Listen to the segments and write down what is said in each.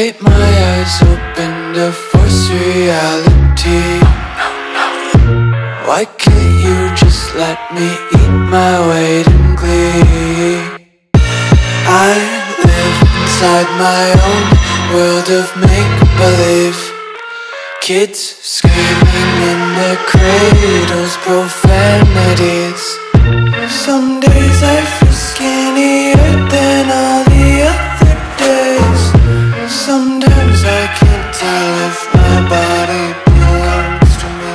Take my eyes open to force reality. Why can't you just let me eat my weight in glee? I live inside my own world of make-believe. Kids screaming in the cradles, profanities. Some days I feel skinnier than all the other days. Sometimes I can't tell if my body belongs to me.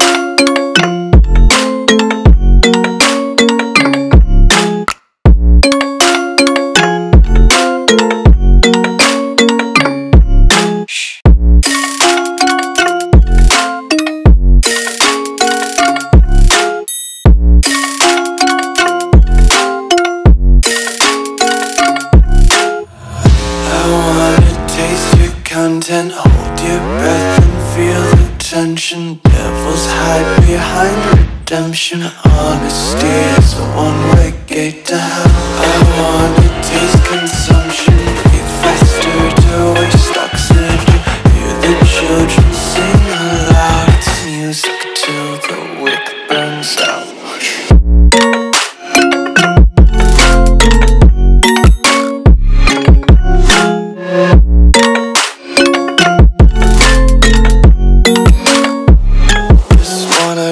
Content, hold your breath and feel the tension. Devils hide behind redemption. Honesty is a one-way gate to hell. I wanna taste consumption. Breathe faster to waste oxygen. Hear the children sing aloud. It's music till the wick burns out.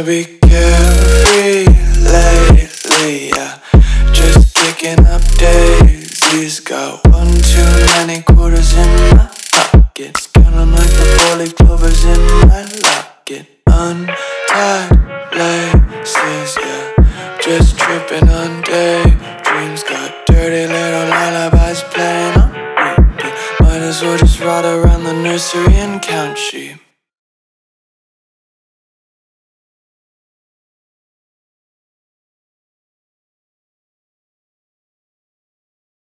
Be carefree lately, yeah. Just kicking up daisies. Got one too many quarters in my pockets. Count 'em like the four-leaf clovers in my locket. Untied laces, yeah. Just tripping on daydreams. Got dirty little lullabies playing on repeat. Might as well just ride around the nursery and count sheep.